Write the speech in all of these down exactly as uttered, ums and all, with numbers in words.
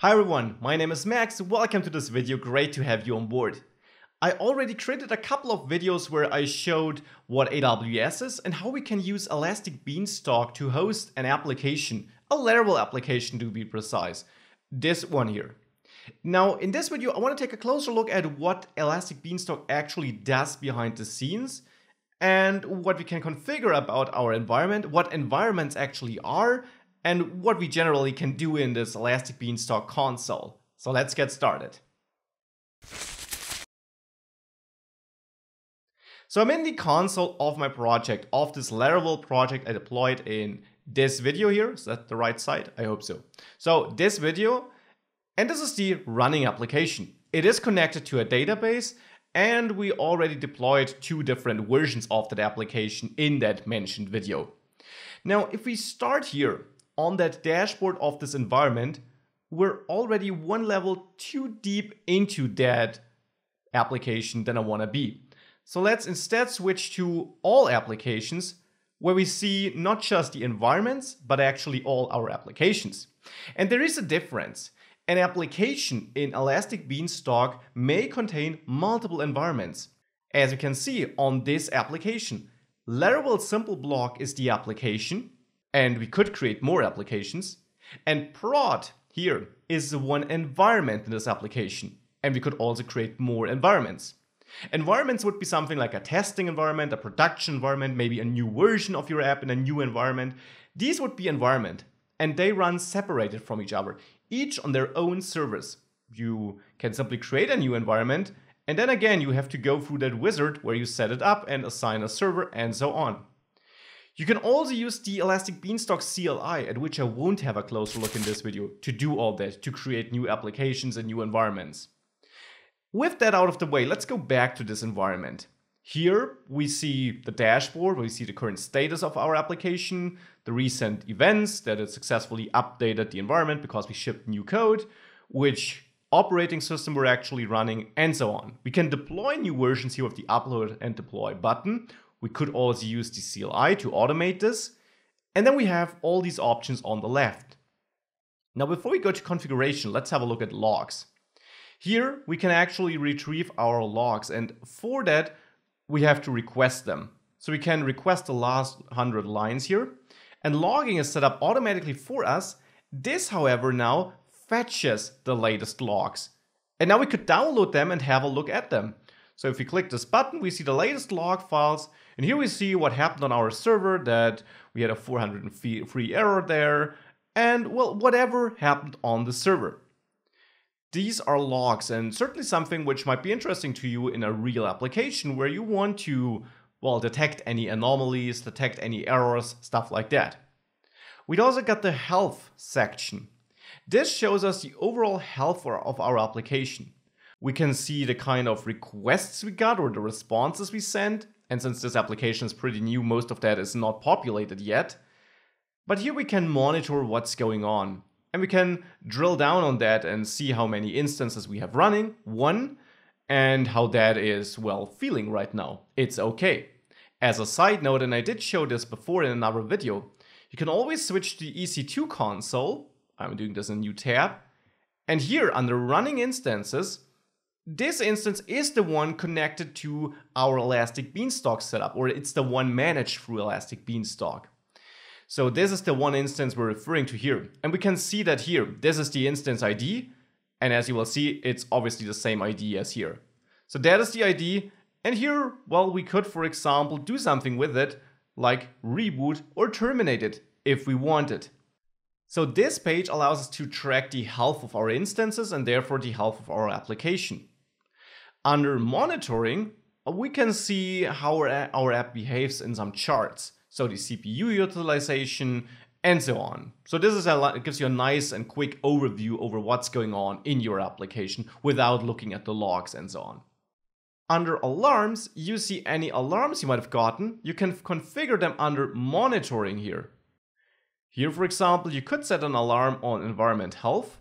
Hi everyone, my name is Max, welcome to this video, great to have you on board. I already created a couple of videos where I showed what A W S is and how we can use Elastic Beanstalk to host an application, a Laravel application to be precise, this one here. Now in this video I want to take a closer look at what Elastic Beanstalk actually does behind the scenes and what we can configure about our environment, what environments actually are, and what we generally can do in this Elastic Beanstalk console. So let's get started. So I'm in the console of my project, of this Laravel project I deployed in this video here. Is that the right side? I hope so. So this video, and this is the running application. It is connected to a database, and we already deployed two different versions of that application in that mentioned video. Now, if we start here, on that dashboard of this environment, we're already one level too deep into that application than I want to be. So let's instead switch to all applications, where we see not just the environments, but actually all our applications. And there is a difference. An application in Elastic Beanstalk may contain multiple environments. As you can see on this application, Laravel Simple Block is the application, and we could create more applications. And prod here is the one environment in this application, and we could also create more environments. Environments would be something like a testing environment, a production environment, maybe a new version of your app in a new environment. These would be environment, and they run separated from each other, each on their own servers. You can simply create a new environment, and then again you have to go through that wizard where you set it up and assign a server and so on. You can also use the Elastic Beanstalk C L I, at which I won't have a closer look in this video, to do all that, to create new applications and new environments. With that out of the way, let's go back to this environment. Here we see the dashboard, we see the current status of our application, the recent events, that it successfully updated the environment because we shipped new code, which operating system we're actually running, and so on. We can deploy new versions here with the upload and deploy button. We could also use the C L I to automate this. And then we have all these options on the left. Now, before we go to configuration, let's have a look at logs. Here, we can actually retrieve our logs. And for that, we have to request them. So we can request the last one hundred lines here. And logging is set up automatically for us. This, however, now fetches the latest logs. And now we could download them and have a look at them. So if we click this button, we see the latest log files. And here we see what happened on our server, that we had a four hundred three error there. And well, whatever happened on the server. These are logs, and certainly something which might be interesting to you in a real application where you want to, well, detect any anomalies, detect any errors, stuff like that. We'd also got the health section. This shows us the overall health of our application. We can see the kind of requests we got or the responses we sent. And since this application is pretty new, most of that is not populated yet. But here we can monitor what's going on. And we can drill down on that and see how many instances we have running, one, and how that is, well, feeling right now. It's okay. As a side note, and I did show this before in another video, you can always switch to the E C two console. I'm doing this in a new tab. And here under running instances, this instance is the one connected to our Elastic Beanstalk setup, or it's the one managed through Elastic Beanstalk. So this is the one instance we're referring to here. And we can see that here, this is the instance I D. And as you will see, it's obviously the same I D as here. So that is the I D. And here, well, we could, for example, do something with it, like reboot or terminate it if we wanted. So this page allows us to track the health of our instances and therefore the health of our application. Under monitoring, we can see how our app behaves in some charts. So the C P U utilization and so on. So this is a, it gives you a nice and quick overview over what's going on in your application without looking at the logs and so on. Under alarms, you see any alarms you might have gotten. You can configure them under monitoring here. Here, for example, you could set an alarm on environment health,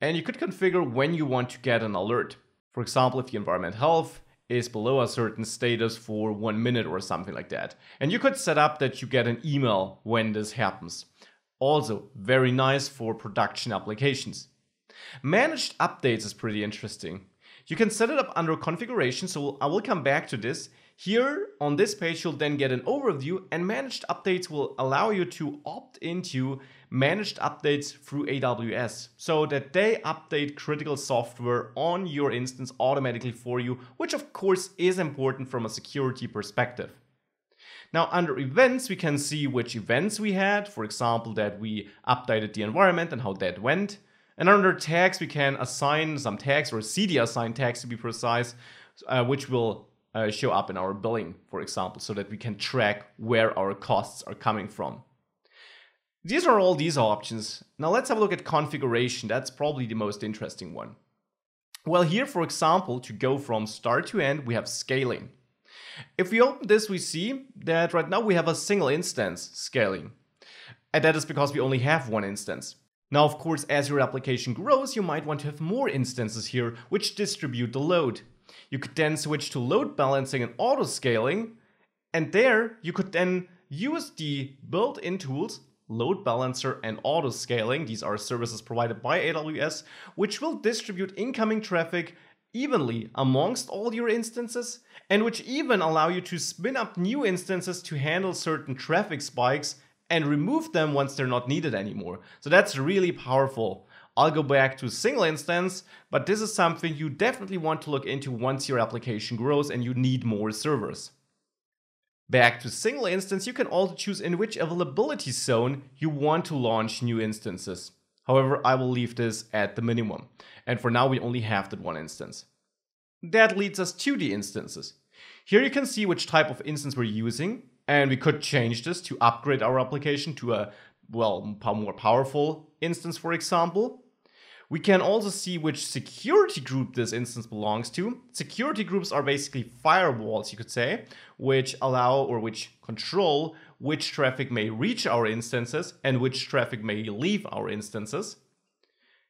and you could configure when you want to get an alert. For example, if the environment health is below a certain status for one minute or something like that. And you could set up that you get an email when this happens. Also, very nice for production applications. Managed updates is pretty interesting. You can set it up under configuration, so I will come back to this. Here on this page, you'll then get an overview, and managed updates will allow you to opt into managed updates through A W S, so that they update critical software on your instance automatically for you, which of course is important from a security perspective. Now under events, we can see which events we had, for example, that we updated the environment and how that went. And under tags, we can assign some tags, or C D assign tags to be precise, uh, which will uh, show up in our billing, for example, so that we can track where our costs are coming from. These are all these options. Now let's have a look at configuration. That's probably the most interesting one. Well, here, for example, to go from start to end, we have scaling. If we open this, we see that right now we have a single instance scaling. And that is because we only have one instance. Now, of course, as your application grows, you might want to have more instances here, which distribute the load. You could then switch to load balancing and auto scaling. And there you could then use the built-in tools, load balancer and auto scaling. These are services provided by A W S, which will distribute incoming traffic evenly amongst all your instances, and which even allow you to spin up new instances to handle certain traffic spikes and remove them once they're not needed anymore. So that's really powerful. I'll go back to single instance, but this is something you definitely want to look into once your application grows and you need more servers. Back to single instance, you can also choose in which availability zone you want to launch new instances. However, I will leave this at the minimum. And for now, we only have that one instance. That leads us to the instances. Here you can see which type of instance we're using. And we could change this to upgrade our application to a, well, more powerful instance, for example. We can also see which security group this instance belongs to. Security groups are basically firewalls, you could say, which allow or which control which traffic may reach our instances and which traffic may leave our instances.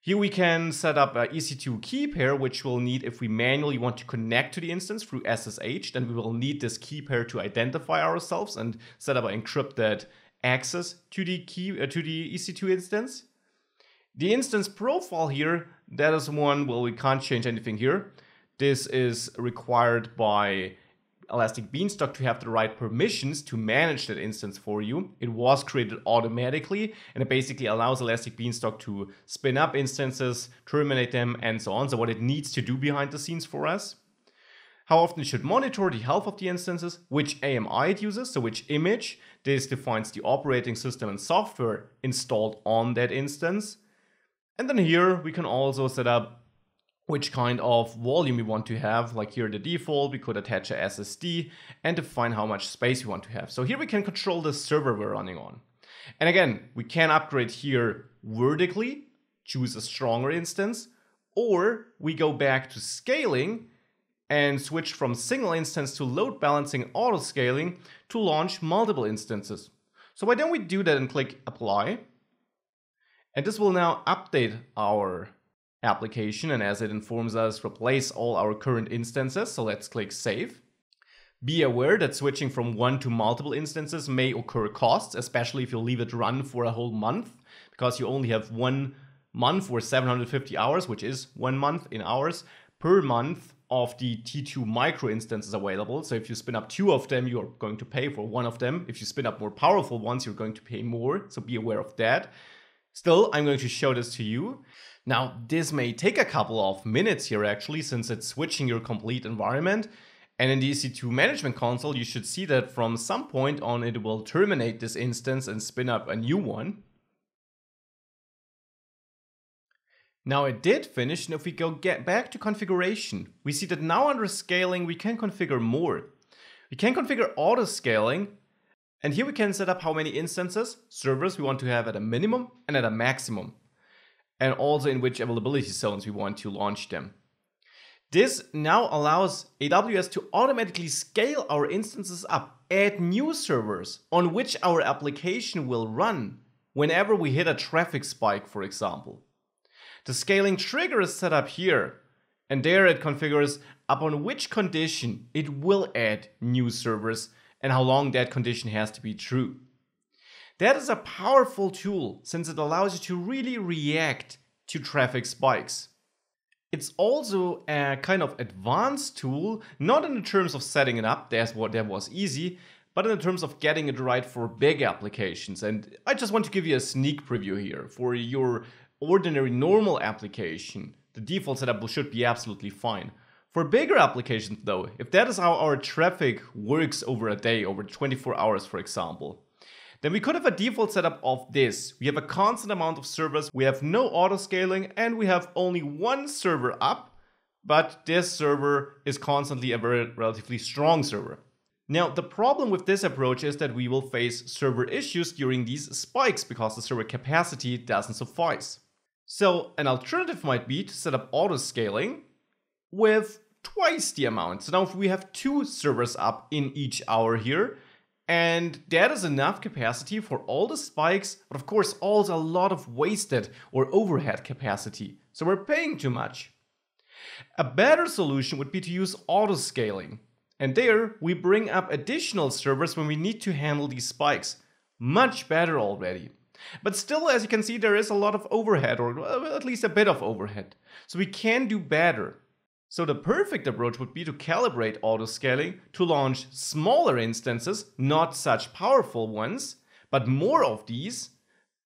Here we can set up an E C two key pair, which we'll need if we manually want to connect to the instance through S S H. Then we will need this key pair to identify ourselves and set up an encrypted access to the key uh, to the E C two instance. The instance profile here, that is one, well, we can't change anything here. This is required by Elastic Beanstalk to have the right permissions to manage that instance for you. It was created automatically, and it basically allows Elastic Beanstalk to spin up instances, terminate them, and so on. So what it needs to do behind the scenes for us. How often it should monitor the health of the instances, which A M I it uses, so which image. This defines the operating system and software installed on that instance. And then here we can also set up which kind of volume we want to have, like here the default, we could attach a S S D and define how much space we want to have. So here we can control the server we're running on. And again, we can upgrade here vertically, choose a stronger instance, or we go back to scaling and switch from single instance to load balancing auto scaling to launch multiple instances. So why don't we do that and click apply? And this will now update our application, and as it informs us, replace all our current instances. So let's click save. Be aware that switching from one to multiple instances may occur costs, especially if you leave it run for a whole month, because you only have one month or seven hundred fifty hours, which is one month in hours per month of the T two micro instances available. So if you spin up two of them, you're going to pay for one of them. If you spin up more powerful ones, you're going to pay more. So be aware of that. Still, I'm going to show this to you. Now, this may take a couple of minutes here actually, since it's switching your complete environment. And in the E C two management console, you should see that from some point on, it will terminate this instance and spin up a new one. Now it did finish, and if we go get back to configuration, we see that now under scaling, we can configure more. We can configure auto scaling. And here we can set up how many instances, servers we want to have at a minimum and at a maximum, and also in which availability zones we want to launch them. This now allows A W S to automatically scale our instances up, add new servers on which our application will run whenever we hit a traffic spike, for example. The scaling trigger is set up here, and there it configures upon which condition it will add new servers and how long that condition has to be true. That is a powerful tool, since it allows you to really react to traffic spikes. It's also a kind of advanced tool, not in the terms of setting it up, that's what that was easy, but in terms of getting it right for big applications. And I just want to give you a sneak preview here. For your ordinary normal application, the default setup should be absolutely fine. For bigger applications though, if that is how our traffic works over a day, over twenty-four hours for example, then we could have a default setup of this. We have a constant amount of servers, we have no auto scaling, and we have only one server up, but this server is constantly a very relatively strong server. Now, the problem with this approach is that we will face server issues during these spikes because the server capacity doesn't suffice. So an alternative might be to set up auto scaling with twice the amount. So now if we have two servers up in each hour here, and that is enough capacity for all the spikes, but of course also a lot of wasted or overhead capacity. So we're paying too much. A better solution would be to use auto scaling. And there we bring up additional servers when we need to handle these spikes. Much better already. But still, as you can see, there is a lot of overhead, or at least a bit of overhead. So we can do better. So the perfect approach would be to calibrate auto-scaling to launch smaller instances, not such powerful ones, but more of these.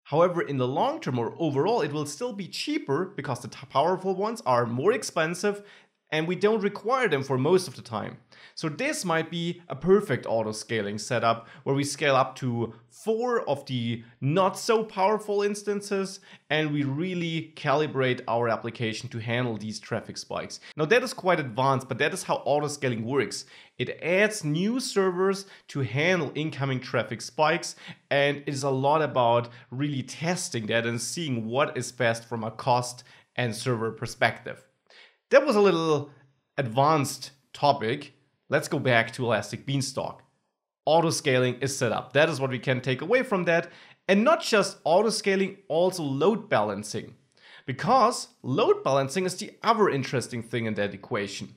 However, in the long term or overall, it will still be cheaper because the powerful ones are more expensive and we don't require them for most of the time. So this might be a perfect auto-scaling setup where we scale up to four of the not so powerful instances and we really calibrate our application to handle these traffic spikes. Now that is quite advanced, but that is how auto-scaling works. It adds new servers to handle incoming traffic spikes, and it is a lot about really testing that and seeing what is best from a cost and server perspective. That was a little advanced topic. Let's go back to Elastic Beanstalk. Auto-scaling is set up. That is what we can take away from that. And not just auto-scaling, also load balancing. Because load balancing is the other interesting thing in that equation.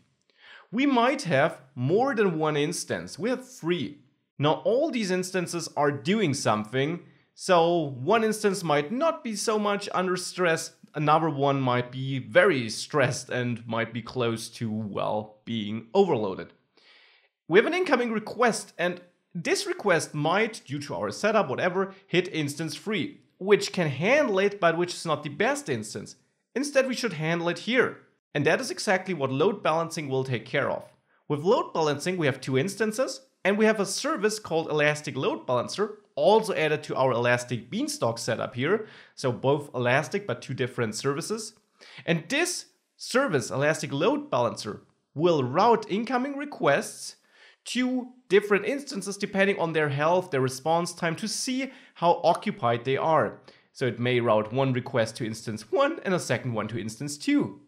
We might have more than one instance. We have three. Now all these instances are doing something. So one instance might not be so much under stress. Another one might be very stressed and might be close to, well, being overloaded. We have an incoming request, and this request might, due to our setup, whatever, hit instance three, which can handle it, but which is not the best instance. Instead, we should handle it here. And that is exactly what load balancing will take care of. With load balancing, we have two instances, and we have a service called Elastic Load Balancer, also added to our Elastic Beanstalk setup here. So both Elastic, but two different services. And this service, Elastic Load Balancer, will route incoming requests to different instances depending on their health, their response time, to see how occupied they are. So it may route one request to instance one and a second one to instance two.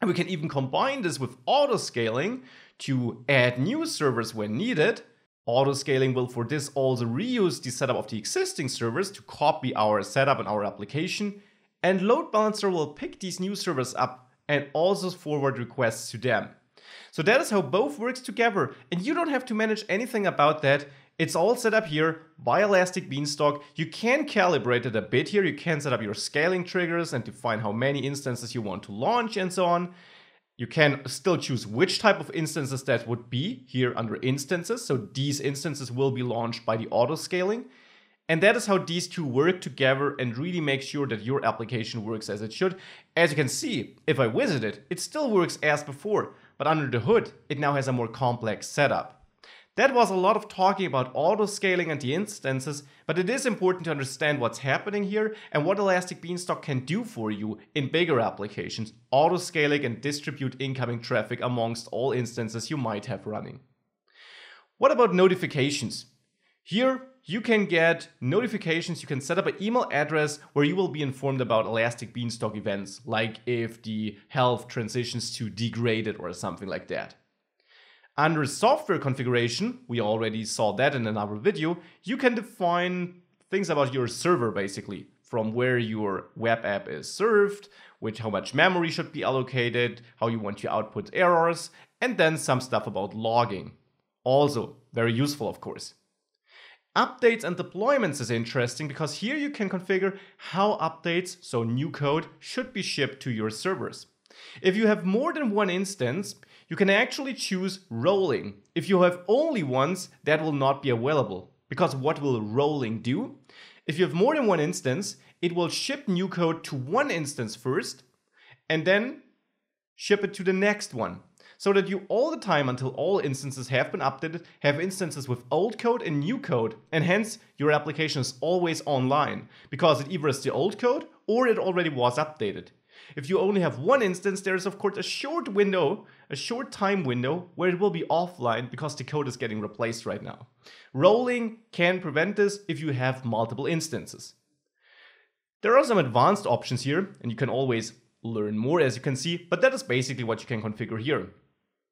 And we can even combine this with auto-scaling to add new servers when needed. Auto-scaling will for this also reuse the setup of the existing servers to copy our setup and our application, and load balancer will pick these new servers up and also forward requests to them. So that is how both works together, and you don't have to manage anything about that. It's all set up here by Elastic Beanstalk. You can calibrate it a bit here. You can set up your scaling triggers and define how many instances you want to launch and so on. You can still choose which type of instances that would be here under instances. So these instances will be launched by the auto scaling. And that is how these two work together and really make sure that your application works as it should. As you can see, if I wizard it, it still works as before, but under the hood, it now has a more complex setup. That was a lot of talking about auto scaling and the instances, but it is important to understand what's happening here and what Elastic Beanstalk can do for you in bigger applications, auto scaling and distribute incoming traffic amongst all instances you might have running. What about notifications? Here you can get notifications, you can set up an email address where you will be informed about Elastic Beanstalk events, like if the health transitions to degraded or something like that. Under software configuration, we already saw that in another video, you can define things about your server basically, from where your web app is served, which how much memory should be allocated, how you want to output errors, and then some stuff about logging. Also very useful, of course. Updates and deployments is interesting because here you can configure how updates, so new code, should be shipped to your servers. If you have more than one instance, you can actually choose rolling. If you have only ones, that will not be available. Because what will rolling do? If you have more than one instance, it will ship new code to one instance first and then ship it to the next one. So that you all the time, until all instances have been updated, have instances with old code and new code, and hence your application is always online because it either is the old code or it already was updated. If you only have one instance, there is of course a short window, a short time window where it will be offline because the code is getting replaced right now. Rolling can prevent this if you have multiple instances. There are some advanced options here and you can always learn more as you can see, but that is basically what you can configure here.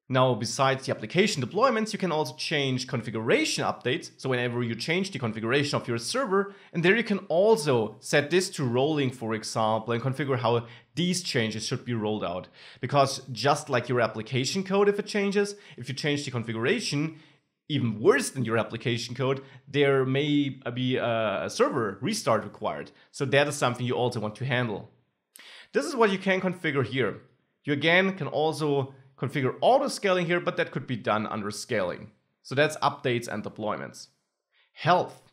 Now, besides the application deployments, you can also change configuration updates. So whenever you change the configuration of your server, and there you can also set this to rolling, for example, and configure how these changes should be rolled out. Because just like your application code, if it changes, if you change the configuration, even worse than your application code, there may be a server restart required. So that is something you also want to handle. This is what you can configure here. You again can also configure auto scaling here, but that could be done under scaling. So that's updates and deployments. Health.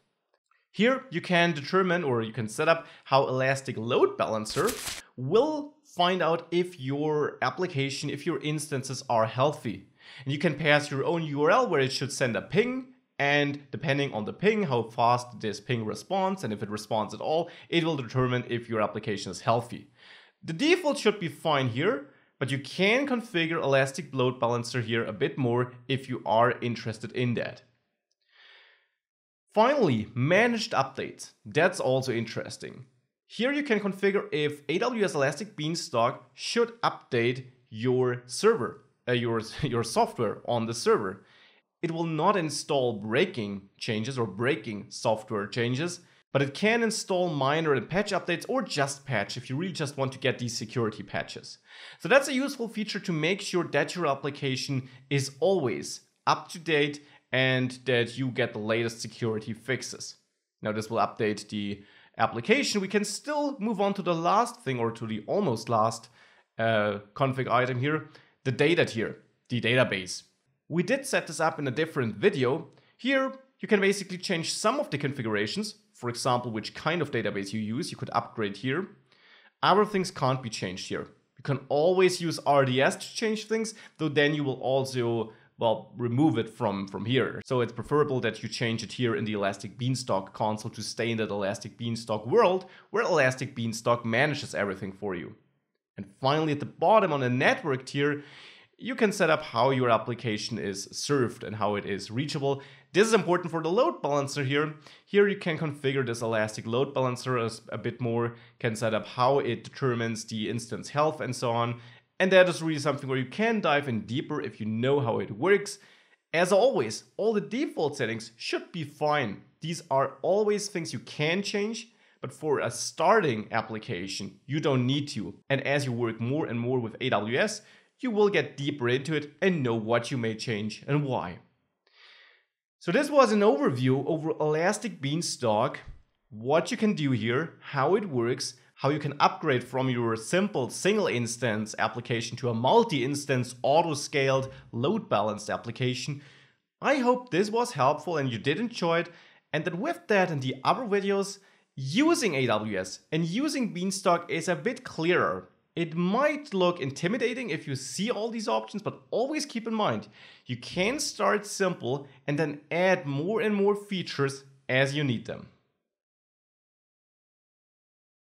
Here you can determine or you can set up how Elastic Load Balancer will find out if your application, if your instances are healthy. And you can pass your own U R L where it should send a ping. And depending on the ping, how fast this ping responds, and if it responds at all, it will determine if your application is healthy. The default should be fine here. But you can configure Elastic Load Balancer here a bit more if you are interested in that. Finally, managed updates. That's also interesting. Here you can configure if A W S Elastic Beanstalk should update your server, uh, your, your software on the server. It will not install breaking changes or breaking software changes, but it can install minor and patch updates or just patch if you really just want to get these security patches. So that's a useful feature to make sure that your application is always up to date and that you get the latest security fixes. Now this will update the application. We can still move on to the last thing or to the almost last uh, config item here, the data tier, the database. We did set this up in a different video. Here you can basically change some of the configurations. For example, which kind of database you use, you could upgrade here. Other things can't be changed here. You can always use R D S to change things, though then you will also, well, remove it from, from here. So it's preferable that you change it here in the Elastic Beanstalk console to stay in that Elastic Beanstalk world, where Elastic Beanstalk manages everything for you. And finally, at the bottom on the network tier, you can set up how your application is served and how it is reachable. This is important for the load balancer here. Here you can configure this Elastic Load Balancer as a bit more, can set up how it determines the instance health and so on. And that is really something where you can dive in deeper if you know how it works. As always, all the default settings should be fine. These are always things you can change. But for a starting application, you don't need to. And as you work more and more with A W S, you will get deeper into it and know what you may change and why. So this was an overview over Elastic Beanstalk, what you can do here, how it works, how you can upgrade from your simple single instance application to a multi-instance auto-scaled load balanced application. I hope this was helpful and you did enjoy it, and that with that and the other videos, using A W S and using Beanstalk is a bit clearer. It might look intimidating if you see all these options, but always keep in mind, you can start simple and then add more and more features as you need them.